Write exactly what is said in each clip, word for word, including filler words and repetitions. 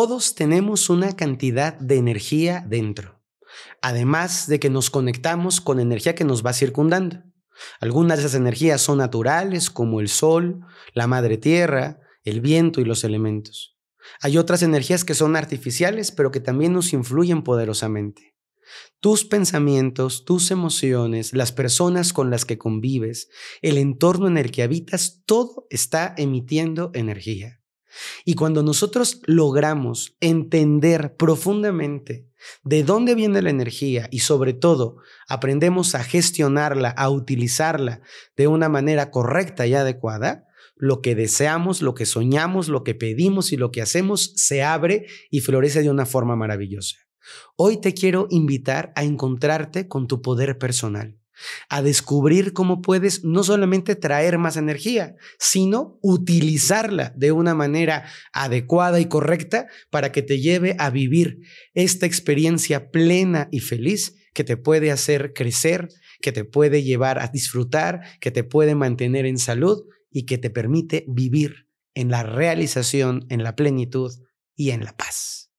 Todos tenemos una cantidad de energía dentro, además de que nos conectamos con energía que nos va circundando. Algunas de esas energías son naturales, como el sol, la madre tierra, el viento y los elementos. Hay otras energías que son artificiales, pero que también nos influyen poderosamente. Tus pensamientos, tus emociones, las personas con las que convives, el entorno en el que habitas, todo está emitiendo energía. Y cuando nosotros logramos entender profundamente de dónde viene la energía y sobre todo aprendemos a gestionarla, a utilizarla de una manera correcta y adecuada, lo que deseamos, lo que soñamos, lo que pedimos y lo que hacemos se abre y florece de una forma maravillosa. Hoy te quiero invitar a encontrarte con tu poder personal, a descubrir cómo puedes no solamente traer más energía, sino utilizarla de una manera adecuada y correcta para que te lleve a vivir esta experiencia plena y feliz que te puede hacer crecer, que te puede llevar a disfrutar, que te puede mantener en salud y que te permite vivir en la realización, en la plenitud y en la paz.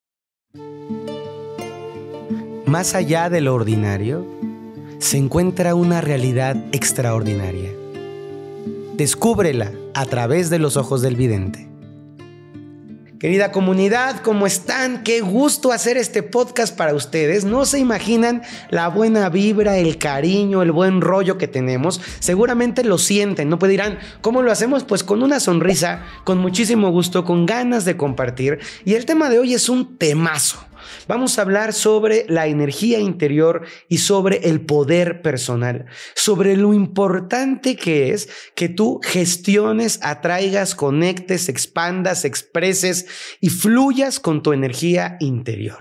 Más allá de lo ordinario, se encuentra una realidad extraordinaria. Descúbrela a través de los ojos del vidente. Querida comunidad, ¿cómo están? Qué gusto hacer este podcast para ustedes. No se imaginan la buena vibra, el cariño, el buen rollo que tenemos. Seguramente lo sienten, ¿no? Pues dirán, ¿cómo lo hacemos? Pues con una sonrisa, con muchísimo gusto, con ganas de compartir. Y el tema de hoy es un temazo. Vamos a hablar sobre la energía interior y sobre el poder personal, sobre lo importante que es que tú gestiones, atraigas, conectes, expandas, expreses y fluyas con tu energía interior.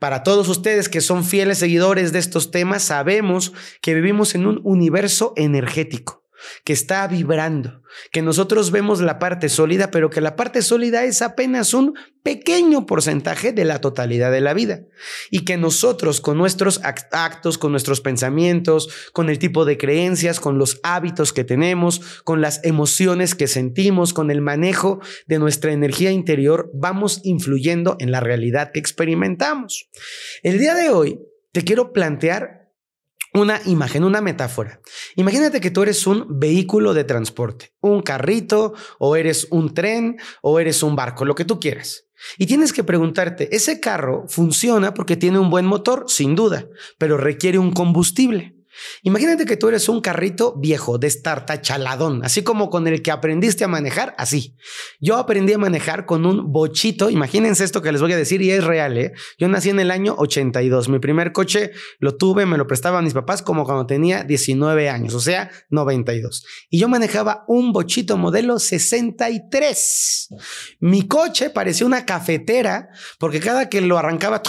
Para todos ustedes que son fieles seguidores de estos temas, sabemos que vivimos en un universo energético que está vibrando, que nosotros vemos la parte sólida, pero que la parte sólida es apenas un pequeño porcentaje de la totalidad de la vida y que nosotros con nuestros actos, con nuestros pensamientos, con el tipo de creencias, con los hábitos que tenemos, con las emociones que sentimos, con el manejo de nuestra energía interior, vamos influyendo en la realidad que experimentamos. El día de hoy te quiero plantear una imagen, una metáfora. Imagínate que tú eres un vehículo de transporte, un carrito, o eres un tren, o eres un barco, lo que tú quieras. Y tienes que preguntarte, ¿ese carro funciona porque tiene un buen motor? Sin duda, pero requiere un combustible. Imagínate que tú eres un carrito viejo, destartachaladón, así como con el que aprendiste a manejar, así. Yo aprendí a manejar con un bochito, imagínense esto que les voy a decir y es real, ¿eh? Yo nací en el año ochenta y dos, mi primer coche lo tuve, me lo prestaban mis papás como cuando tenía diecinueve años, o sea, noventa y dos. Y yo manejaba un bochito modelo sesenta y tres. Mi coche parecía una cafetera porque cada que lo arrancaba,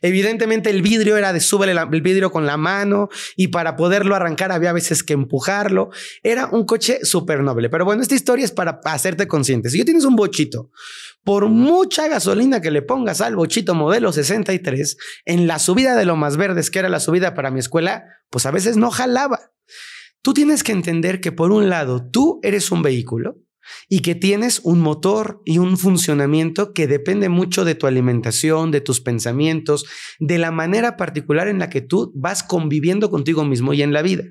evidentemente el vidrio era de súbele la el vidrio con la mano y para poderlo arrancar había veces que empujarlo. Era un coche súper noble. Pero bueno, esta historia es para hacerte consciente. Si tú tienes un bochito, por mucha gasolina que le pongas al bochito modelo sesenta y tres, en la subida de Lomas Verdes, que era la subida para mi escuela, pues a veces no jalaba. Tú tienes que entender que por un lado tú eres un vehículo y que tienes un motor y un funcionamiento que depende mucho de tu alimentación, de tus pensamientos, de la manera particular en la que tú vas conviviendo contigo mismo y en la vida.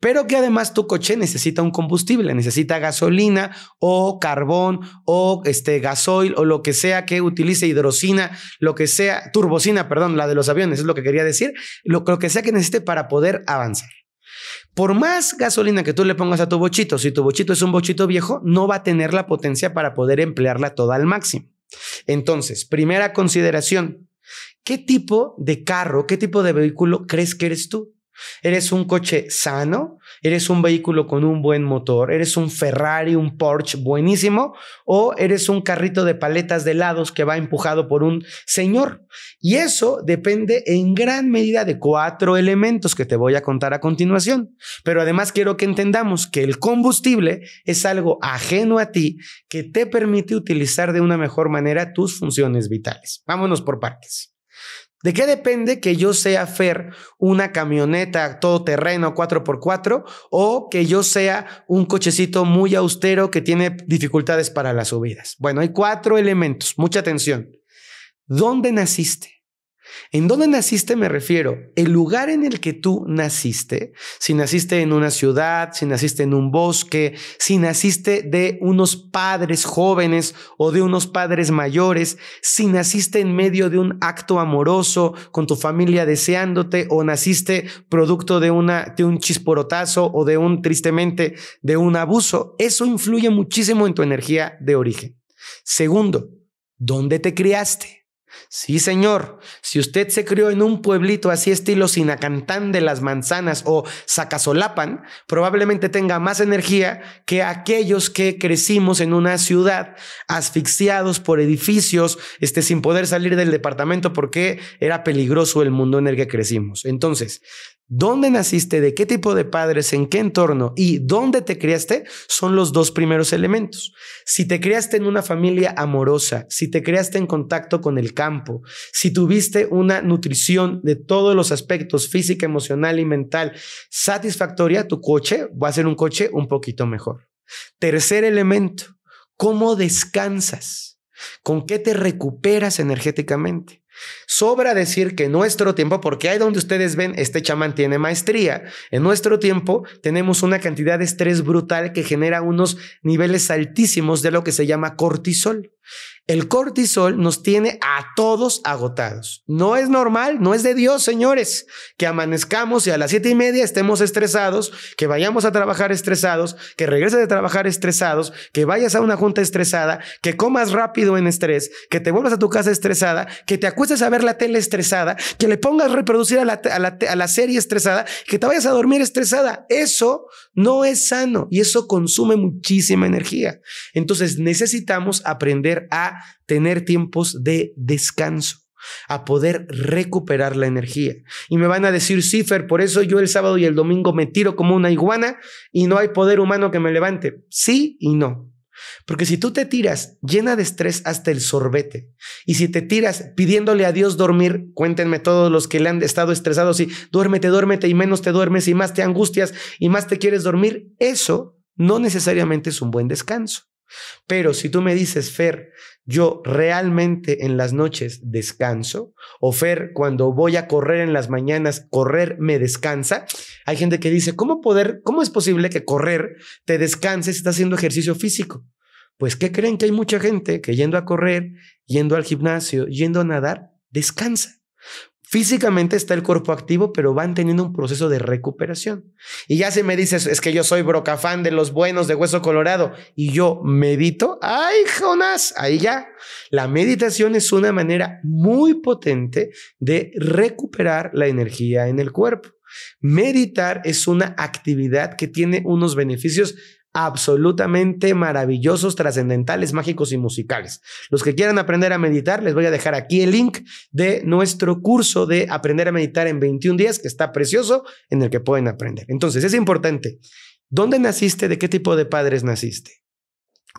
Pero que además tu coche necesita un combustible, necesita gasolina o carbón o este gasoil o lo que sea que utilice, hidrocina, lo que sea, turbocina, perdón, la de los aviones, es lo que quería decir, lo, lo que sea que necesite para poder avanzar. Por más gasolina que tú le pongas a tu bochito, si tu bochito es un bochito viejo, no va a tener la potencia para poder emplearla toda al máximo. Entonces, primera consideración, ¿qué tipo de carro, qué tipo de vehículo crees que eres tú? ¿Eres un coche sano? ¿Eres un vehículo con un buen motor? ¿Eres un Ferrari, un Porsche buenísimo? ¿O eres un carrito de paletas de helados que va empujado por un señor? Y eso depende en gran medida de cuatro elementos que te voy a contar a continuación. Pero además quiero que entendamos que el combustible es algo ajeno a ti que te permite utilizar de una mejor manera tus funciones vitales. Vámonos por partes. ¿De qué depende que yo sea, Fer, una camioneta todoterreno cuatro por cuatro o que yo sea un cochecito muy austero que tiene dificultades para las subidas? Bueno, hay cuatro elementos. Mucha atención. ¿Dónde naciste? En dónde naciste me refiero, el lugar en el que tú naciste, si naciste en una ciudad, si naciste en un bosque, si naciste de unos padres jóvenes o de unos padres mayores, si naciste en medio de un acto amoroso con tu familia deseándote o naciste producto de, una, de un chisporotazo o de un, tristemente, de un abuso, eso influye muchísimo en tu energía de origen. Segundo, ¿dónde te criaste? Sí, señor. Si usted se crió en un pueblito así estilo Sinacantán de las Manzanas o Zacasolapan, probablemente tenga más energía que aquellos que crecimos en una ciudad asfixiados por edificios, este, sin poder salir del departamento porque era peligroso el mundo en el que crecimos. Entonces, ¿dónde naciste? ¿De qué tipo de padres? ¿En qué entorno? ¿Y dónde te criaste? Son los dos primeros elementos. Si te criaste en una familia amorosa, si te criaste en contacto con el campo, si tuviste una nutrición de todos los aspectos, física, emocional y mental, satisfactoria, tu coche va a ser un coche un poquito mejor. Tercer elemento, ¿cómo descansas? ¿Con qué te recuperas energéticamente? Sobra decir que en nuestro tiempo, porque ahí donde ustedes ven, este chamán tiene maestría, en nuestro tiempo tenemos una cantidad de estrés brutal que genera unos niveles altísimos de lo que se llama cortisol. El cortisol nos tiene a todos agotados. No es normal, no es de Dios, señores, que amanezcamos y a las siete y media estemos estresados, que vayamos a trabajar estresados, que regreses de trabajar estresados, que vayas a una junta estresada, que comas rápido en estrés, que te vuelvas a tu casa estresada, que te acuestes a ver la tele estresada, que le pongas reproducir a la, a la, a la serie estresada, que te vayas a dormir estresada. Eso no es sano y eso consume muchísima energía. Entonces necesitamos aprender a tener tiempos de descanso, a poder recuperar la energía. Y me van a decir, sí, Fer, por eso yo el sábado y el domingo me tiro como una iguana y no hay poder humano que me levante. Sí y no. Porque si tú te tiras llena de estrés hasta el sorbete y si te tiras pidiéndole a Dios dormir, cuéntenme todos los que le han estado estresados y duérmete, duérmete y menos te duermes y más te angustias y más te quieres dormir, eso no necesariamente es un buen descanso. Pero si tú me dices, Fer, yo realmente en las noches descanso, o Fer, cuando voy a correr en las mañanas, correr me descansa. Hay gente que dice, ¿cómo poder, cómo es posible que correr te descanse si estás haciendo ejercicio físico? Pues, ¿qué creen? Que hay mucha gente que yendo a correr, yendo al gimnasio, yendo a nadar, descansa. Físicamente está el cuerpo activo, pero van teniendo un proceso de recuperación. Y ya si me dices, es que yo soy Broca fan de los buenos de hueso colorado y yo medito, ¡ay, Jonás! Ahí ya. La meditación es una manera muy potente de recuperar la energía en el cuerpo. Meditar es una actividad que tiene unos beneficios absolutamente maravillosos, trascendentales, mágicos y musicales. Los que quieran aprender a meditar, les voy a dejar aquí el link de nuestro curso de aprender a meditar en veintiún días, que está precioso, en el que pueden aprender. Entonces, es importante. ¿Dónde naciste? ¿De qué tipo de padres naciste?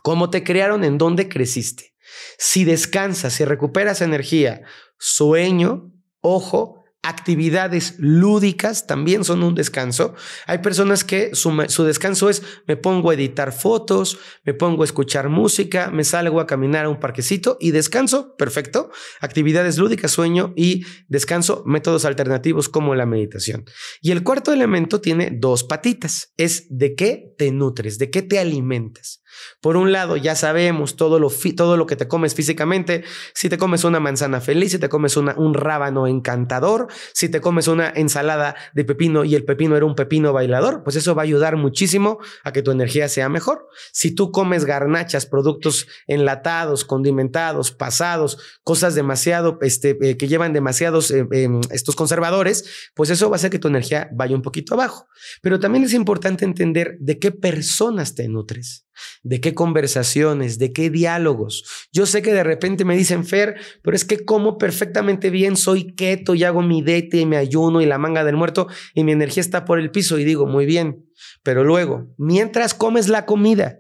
¿Cómo te crearon? ¿En dónde creciste? Si descansas, si recuperas energía, sueño, ojo, actividades lúdicas también son un descanso. Hay personas que su, su descanso es me pongo a editar fotos, me pongo a escuchar música, me salgo a caminar a un parquecito y descanso. Perfecto. Actividades lúdicas, sueño y descanso, métodos alternativos como la meditación. Y el cuarto elemento tiene dos patitas. Es de qué te nutres, de qué te alimentas. Por un lado, ya sabemos todo lo, todo lo que te comes físicamente. Si te comes una manzana feliz, si te comes una, un rábano encantador, si te comes una ensalada de pepino y el pepino era un pepino bailador, pues eso va a ayudar muchísimo a que tu energía sea mejor. Si tú comes garnachas, productos enlatados, condimentados, pasados, cosas demasiado, este, eh, que llevan demasiados eh, eh, estos conservadores, pues eso va a hacer que tu energía vaya un poquito abajo. Pero también es importante entender de qué personas te nutres. ¿De qué conversaciones? ¿De qué diálogos? Yo sé que de repente me dicen, Fer, pero es que como perfectamente bien, soy keto y hago mi dieta y me ayuno y la manga del muerto y mi energía está por el piso. Y digo, muy bien, pero luego, mientras comes la comida,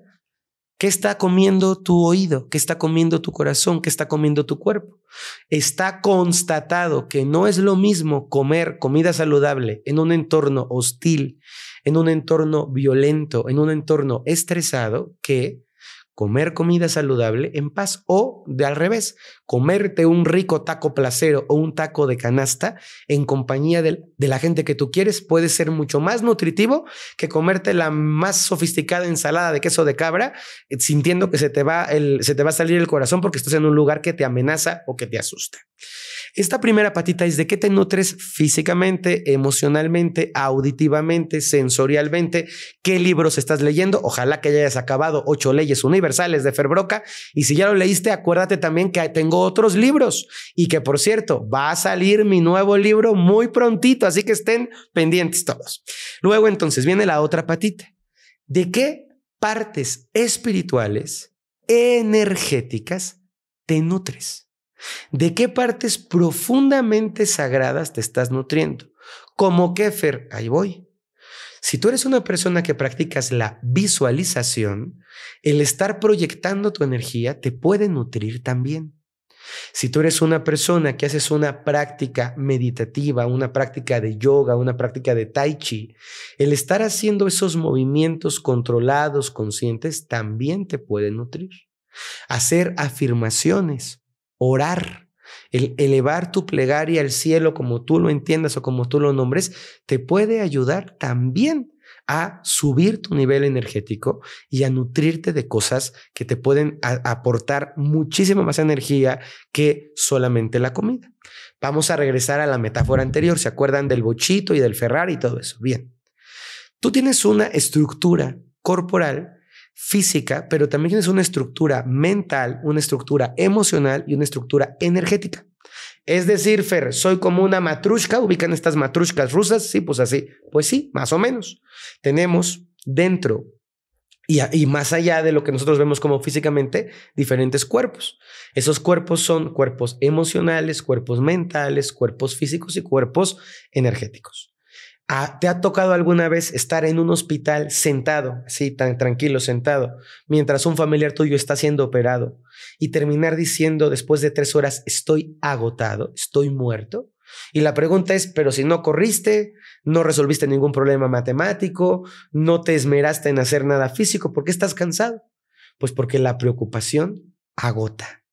¿Qué está comiendo tu oído? ¿Qué está comiendo tu corazón? ¿Qué está comiendo tu cuerpo? Está constatado que no es lo mismo comer comida saludable en un entorno hostil, en un entorno violento, en un entorno estresado, que comer comida saludable en paz, o de al revés, comerte un rico taco placero o un taco de canasta en compañía de, de la gente que tú quieres puede ser mucho más nutritivo que comerte la más sofisticada ensalada de queso de cabra sintiendo que se te va el, se te va a salir el corazón porque estás en un lugar que te amenaza o que te asusta. Esta primera patita es de qué te nutres físicamente, emocionalmente, auditivamente, sensorialmente, qué libros estás leyendo. Ojalá que hayas acabado ocho leyes universales de Fer Broca, y si ya lo leíste, acuérdate también que tengo otros libros y que, por cierto, va a salir mi nuevo libro muy prontito, así que estén pendientes todos. Luego entonces viene la otra patita. ¿De qué partes espirituales, energéticas te nutres? ¿De qué partes profundamente sagradas te estás nutriendo? ¿Cómo qué, Fer? Ahí voy. Si tú eres una persona que practicas la visualización, el estar proyectando tu energía te puede nutrir también. Si tú eres una persona que haces una práctica meditativa, una práctica de yoga, una práctica de tai chi, el estar haciendo esos movimientos controlados, conscientes, también te puede nutrir. Hacer afirmaciones, orar, el elevar tu plegaria al cielo, como tú lo entiendas o como tú lo nombres, te puede ayudar también a subir tu nivel energético y a nutrirte de cosas que te pueden aportar muchísima más energía que solamente la comida. Vamos a regresar a la metáfora anterior. ¿Se acuerdan del bochito y del Ferrari y todo eso? Bien. Tú tienes una estructura corporal física, pero también tienes una estructura mental, una estructura emocional y una estructura energética. Es decir, Fer, soy como una matrushka, ubican estas matrushkas rusas, sí, pues así, pues sí, más o menos. Tenemos dentro y, y más allá de lo que nosotros vemos como físicamente, diferentes cuerpos. Esos cuerpos son cuerpos emocionales, cuerpos mentales, cuerpos físicos y cuerpos energéticos. ¿Te ha tocado alguna vez estar en un hospital sentado, así tan tranquilo, sentado, mientras un familiar tuyo está siendo operado y terminar diciendo después de tres horas, estoy agotado, estoy muerto? Y la pregunta es, pero si no corriste, no resolviste ningún problema matemático, no te esmeraste en hacer nada físico, ¿por qué estás cansado? Pues porque la preocupación agota,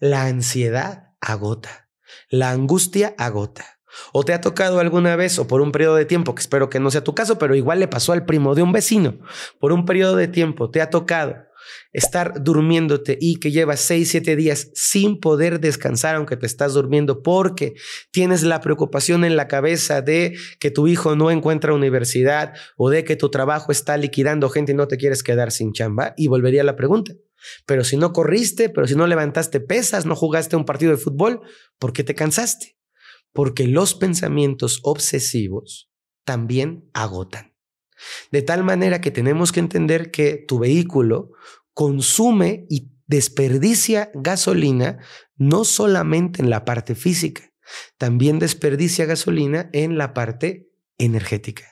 la ansiedad agota, la angustia agota. ¿O te ha tocado alguna vez, o por un periodo de tiempo, que espero que no sea tu caso, pero igual le pasó al primo de un vecino, por un periodo de tiempo te ha tocado estar durmiéndote y que llevas seis, siete días sin poder descansar aunque te estás durmiendo porque tienes la preocupación en la cabeza de que tu hijo no encuentra universidad o de que tu trabajo está liquidando gente y no te quieres quedar sin chamba? Y volvería la pregunta, pero si no corriste, pero si no levantaste pesas, no jugaste un partido de fútbol, ¿por qué te cansaste? Porque los pensamientos obsesivos también agotan. De tal manera que tenemos que entender que tu vehículo consume y desperdicia gasolina no solamente en la parte física, también desperdicia gasolina en la parte energética.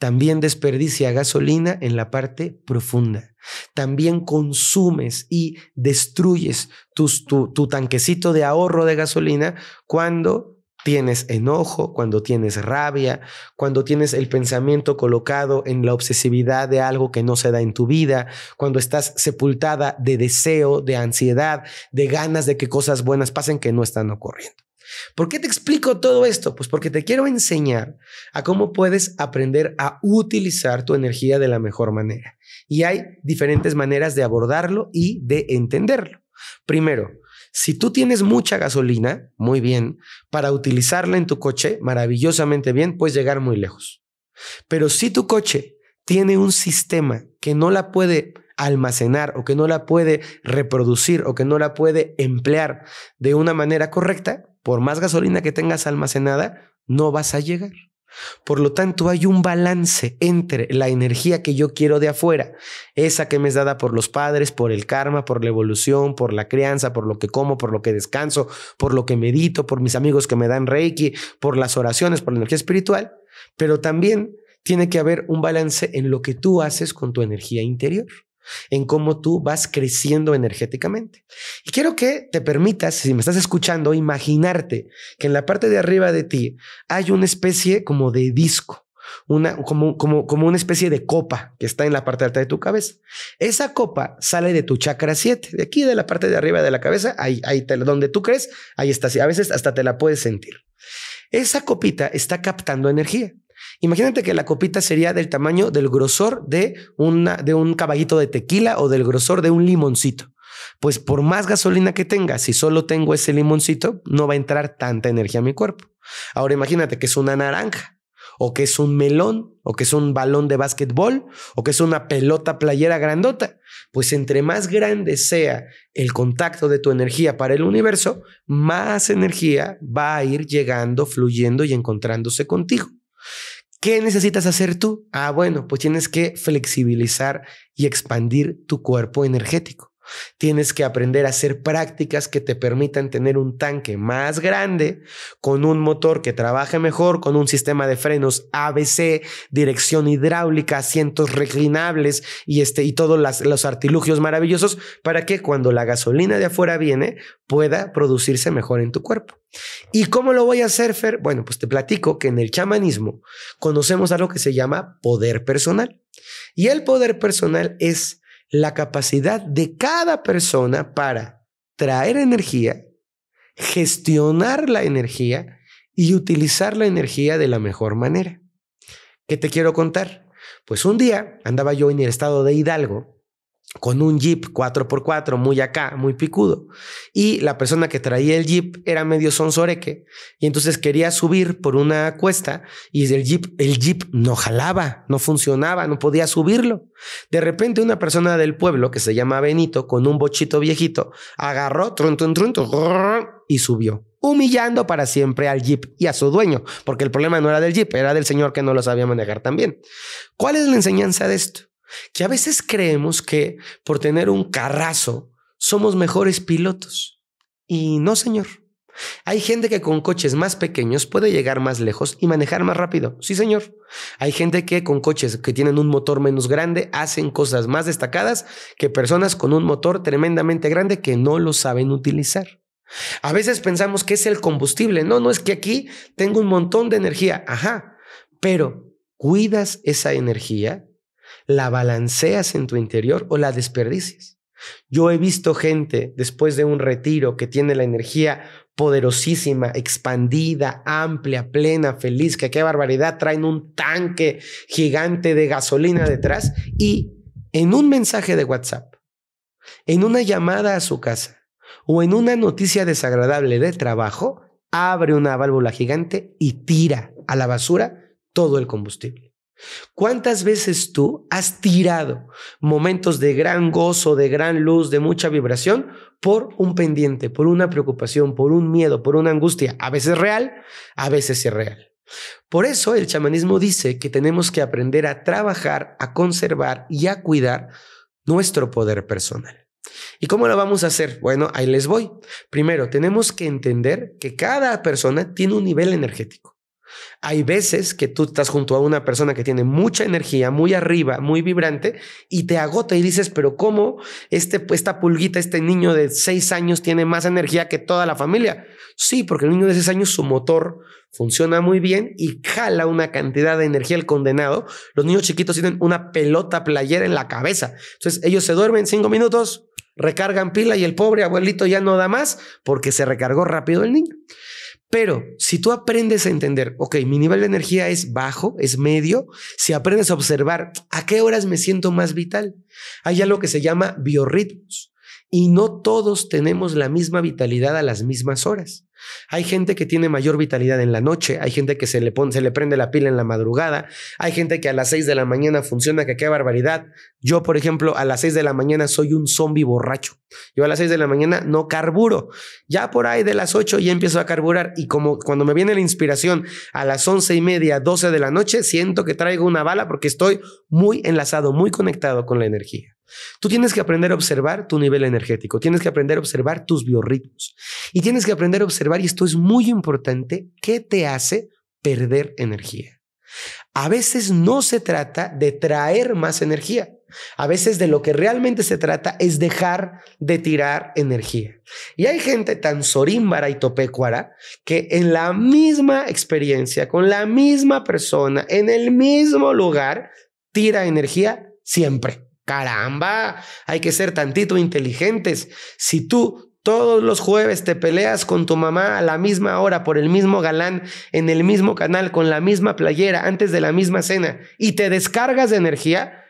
También desperdicia gasolina en la parte profunda. También consumes y destruyes tus, tu, tu tanquecito de ahorro de gasolina cuando tienes enojo, cuando tienes rabia, cuando tienes el pensamiento colocado en la obsesividad de algo que no se da en tu vida, cuando estás sepultada de deseo, de ansiedad, de ganas de que cosas buenas pasen que no están ocurriendo. ¿Por qué te explico todo esto? Pues porque te quiero enseñar a cómo puedes aprender a utilizar tu energía de la mejor manera. Y hay diferentes maneras de abordarlo y de entenderlo. Primero, si tú tienes mucha gasolina, muy bien, para utilizarla en tu coche, maravillosamente bien, puedes llegar muy lejos. Pero si tu coche tiene un sistema que no la puede almacenar o que no la puede reproducir o que no la puede emplear de una manera correcta, por más gasolina que tengas almacenada, no vas a llegar. Por lo tanto, hay un balance entre la energía que yo quiero de afuera, esa que me es dada por los padres, por el karma, por la evolución, por la crianza, por lo que como, por lo que descanso, por lo que medito, por mis amigos que me dan reiki, por las oraciones, por la energía espiritual, pero también tiene que haber un balance en lo que tú haces con tu energía interior. en cómo tú vas creciendo energéticamente. Y quiero que te permitas, si me estás escuchando, imaginarte que en la parte de arriba de ti hay una especie como de disco, una, como, como, como una especie de copa que está en la parte alta de tu cabeza. Esa copa sale de tu chakra siete, de aquí, de la parte de arriba de la cabeza, ahí, ahí te, donde tú crees, ahí está. A veces hasta te la puedes sentir. Esa copita está captando energía. Imagínate que la copita sería del tamaño, del grosor de, una, de un caballito de tequila o del grosor de un limoncito. Pues por más gasolina que tenga, si solo tengo ese limoncito, no va a entrar tanta energía a mi cuerpo. Ahora imagínate que es una naranja, o que es un melón, o que es un balón de básquetbol, o que es una pelota playera grandota. Pues entre más grande sea el contacto de tu energía para el universo, más energía va a ir llegando, fluyendo y encontrándose contigo. ¿Qué necesitas hacer tú? Ah, bueno, pues tienes que flexibilizar y expandir tu cuerpo energético. Tienes que aprender a hacer prácticas que te permitan tener un tanque más grande, con un motor que trabaje mejor, con un sistema de frenos A B C, dirección hidráulica, asientos reclinables y, este, y todos las, los artilugios maravillosos para que cuando la gasolina de afuera viene pueda producirse mejor en tu cuerpo. ¿Y cómo lo voy a hacer, Fer? Bueno, pues te platico que en el chamanismo conocemos algo que se llama poder personal. Y el poder personal es la capacidad de cada persona para traer energía, gestionar la energía y utilizar la energía de la mejor manera. ¿Qué te quiero contar? Pues un día andaba yo en el estado de Hidalgo con un jeep cuatro por cuatro muy acá, muy picudo, y la persona que traía el jeep era medio sonsoreque y entonces quería subir por una cuesta y el jeep, el jeep no jalaba, no funcionaba, no podía subirlo. De repente una persona del pueblo que se llama Benito, con un bochito viejito, agarró trun, trun, trun, trun, y subió, humillando para siempre al jeep y a su dueño, porque el problema no era del jeep, era del señor que no lo sabía manejar tan bien. ¿Cuál es la enseñanza de esto? Que a veces creemos que por tener un carrazo somos mejores pilotos. Y no, señor. Hay gente que con coches más pequeños puede llegar más lejos y manejar más rápido. Sí, señor. Hay gente que con coches que tienen un motor menos grande hacen cosas más destacadas que personas con un motor tremendamente grande que no lo saben utilizar. A veces pensamos que es el combustible. No, no, es que aquí tengo un montón de energía. Ajá. Pero cuidas esa energía, la balanceas en tu interior o la desperdicias. Yo he visto gente después de un retiro que tiene la energía poderosísima, expandida, amplia, plena, feliz, que qué barbaridad, traen un tanque gigante de gasolina detrás, y en un mensaje de WhatsApp, en una llamada a su casa o en una noticia desagradable de trabajo, abre una válvula gigante y tira a la basura todo el combustible. ¿Cuántas veces tú has tirado momentos de gran gozo, de gran luz, de mucha vibración por un pendiente, por una preocupación, por un miedo, por una angustia, a veces real, a veces irreal? Por eso el chamanismo dice que tenemos que aprender a trabajar, a conservar y a cuidar nuestro poder personal. ¿Y cómo lo vamos a hacer? Bueno, ahí les voy. Primero, tenemos que entender que cada persona tiene un nivel energético. Hay veces que tú estás junto a una persona que tiene mucha energía, muy arriba, muy vibrante, y te agota y dices, pero ¿cómo este, esta pulguita, este niño de seis años tiene más energía que toda la familia? Sí, porque el niño de seis años, su motor funciona muy bien y jala una cantidad de energía el condenado. Los niños chiquitos tienen una pelota playera en la cabeza. Entonces ellos se duermen cinco minutos, recargan pila y el pobre abuelito ya no da más porque se recargó rápido el niño. Pero si tú aprendes a entender, ok, mi nivel de energía es bajo, es medio, si aprendes a observar a qué horas me siento más vital, hay algo que se llama biorritmos y no todos tenemos la misma vitalidad a las mismas horas. Hay gente que tiene mayor vitalidad en la noche, hay gente que se le, pone, se le prende la pila en la madrugada, hay gente que a las seis de la mañana funciona, que qué barbaridad. Yo, por ejemplo, a las seis de la mañana soy un zombie borracho. Yo a las seis de la mañana no carburo. Ya por ahí de las ocho ya empiezo a carburar y como cuando me viene la inspiración a las once y media, doce de la noche, siento que traigo una bala porque estoy muy enlazado, muy conectado con la energía. Tú tienes que aprender a observar tu nivel energético, tienes que aprender a observar tus biorritmos y tienes que aprender a observar, y esto es muy importante, qué te hace perder energía. a veces no se trata de traer más energía. A veces de lo que realmente se trata es dejar de tirar energía. Y hay gente tan sorímbara y topécuara que en la misma experiencia, con la misma persona, en el mismo lugar, tira energía siempre. ¡Caramba! Hay que ser tantito inteligentes. Si tú todos los jueves te peleas con tu mamá a la misma hora, por el mismo galán, en el mismo canal, con la misma playera, antes de la misma cena, y te descargas de energía,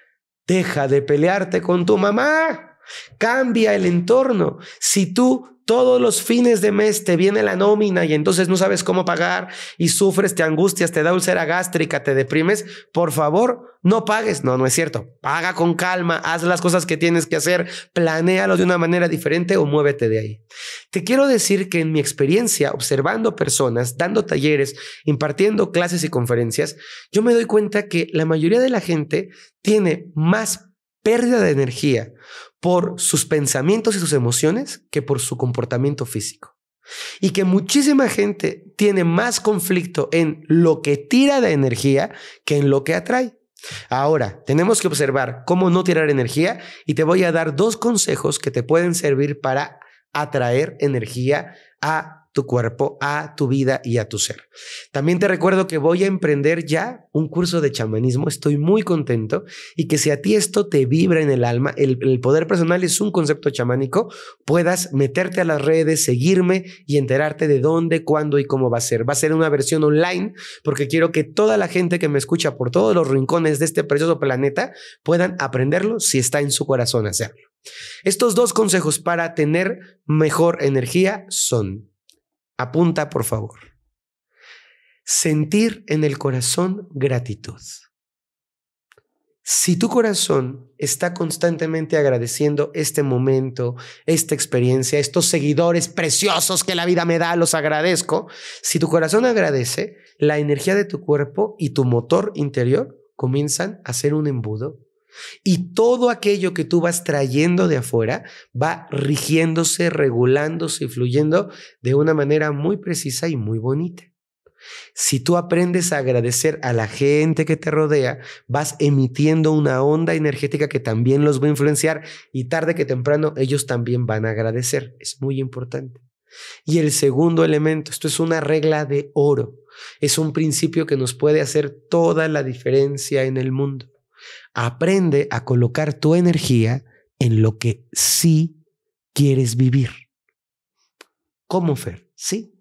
deja de pelearte con tu mamá. Cambia el entorno. Si tú todos los fines de mes te viene la nómina y entonces no sabes cómo pagar y sufres, te angustias, te da úlcera gástrica, te deprimes, por favor, no pagues. No, no es cierto. Paga con calma, haz las cosas que tienes que hacer, planéalo de una manera diferente o muévete de ahí. Te quiero decir que en mi experiencia, observando personas, dando talleres, impartiendo clases y conferencias, yo me doy cuenta que la mayoría de la gente tiene más pérdida de energía por sus pensamientos y sus emociones que por su comportamiento físico. Y que muchísima gente tiene más conflicto en lo que tira de energía que en lo que atrae. Ahora, tenemos que observar cómo no tirar energía y te voy a dar dos consejos que te pueden servir para atraer energía a tu cuerpo, a tu vida y a tu ser. También te recuerdo que voy a emprender ya un curso de chamanismo. Estoy muy contento y que si a ti esto te vibra en el alma, el, el poder personal es un concepto chamánico, puedas meterte a las redes, seguirme y enterarte de dónde, cuándo y cómo va a ser. Va a ser una versión online porque quiero que toda la gente que me escucha por todos los rincones de este precioso planeta puedan aprenderlo si está en su corazón hacerlo. Estos dos consejos para tener mejor energía son: apunta, por favor. Sentir en el corazón gratitud. Si tu corazón está constantemente agradeciendo este momento, esta experiencia, estos seguidores preciosos que la vida me da, los agradezco. Si tu corazón agradece, la energía de tu cuerpo y tu motor interior comienzan a hacer un embudo. Y todo aquello que tú vas trayendo de afuera va rigiéndose, regulándose y fluyendo de una manera muy precisa y muy bonita. Si tú aprendes a agradecer a la gente que te rodea, vas emitiendo una onda energética que también los va a influenciar y tarde que temprano ellos también van a agradecer. Es muy importante. Y el segundo elemento, esto es una regla de oro, es un principio que nos puede hacer toda la diferencia en el mundo. Aprende a colocar tu energía en lo que sí quieres vivir. ¿Cómo, Fer? Sí.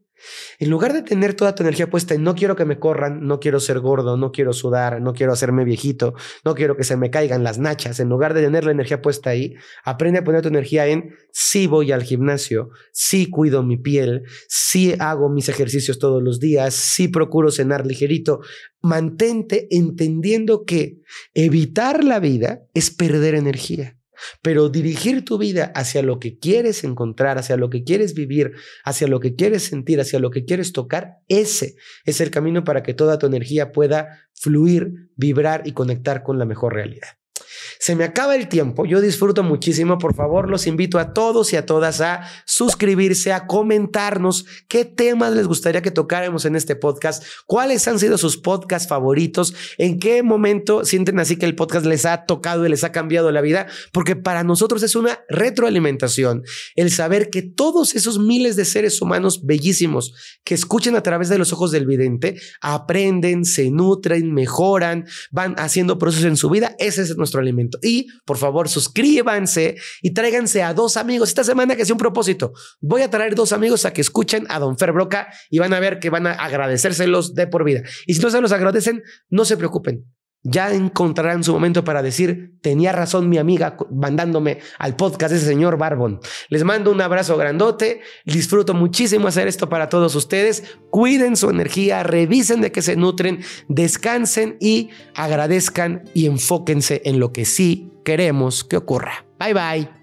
En lugar de tener toda tu energía puesta en no quiero que me corran, no quiero ser gordo, no quiero sudar, no quiero hacerme viejito, no quiero que se me caigan las nachas, en lugar de tener la energía puesta ahí, aprende a poner tu energía en sí voy al gimnasio, sí cuido mi piel, sí hago mis ejercicios todos los días, sí procuro cenar ligerito. Mantente entendiendo que evitar la vida es perder energía. Pero dirigir tu vida hacia lo que quieres encontrar, hacia lo que quieres vivir, hacia lo que quieres sentir, hacia lo que quieres tocar, ese es el camino para que toda tu energía pueda fluir, vibrar y conectar con la mejor realidad. Se me acaba el tiempo, yo disfruto muchísimo, por favor los invito a todos y a todas a suscribirse, a comentarnos qué temas les gustaría que tocáramos en este podcast, cuáles han sido sus podcasts favoritos, en qué momento sienten así que el podcast les ha tocado y les ha cambiado la vida, porque para nosotros es una retroalimentación el saber que todos esos miles de seres humanos bellísimos que escuchan a través de los ojos del vidente, aprenden, se nutren, mejoran, van haciendo procesos en su vida. Ese es nuestro alimento. Y por favor suscríbanse y tráiganse a dos amigos. Esta semana que sea un propósito, voy a traer dos amigos a que escuchen a Don Fer Broca y van a ver que van a agradecérselos de por vida. Y si no se los agradecen, no se preocupen. Ya encontrarán su momento para decir, tenía razón mi amiga mandándome al podcast de ese señor Barbón. Les mando un abrazo grandote. Disfruto muchísimo hacer esto para todos ustedes. Cuiden su energía, revisen de qué se nutren, descansen y agradezcan y enfóquense en lo que sí queremos que ocurra. Bye, bye.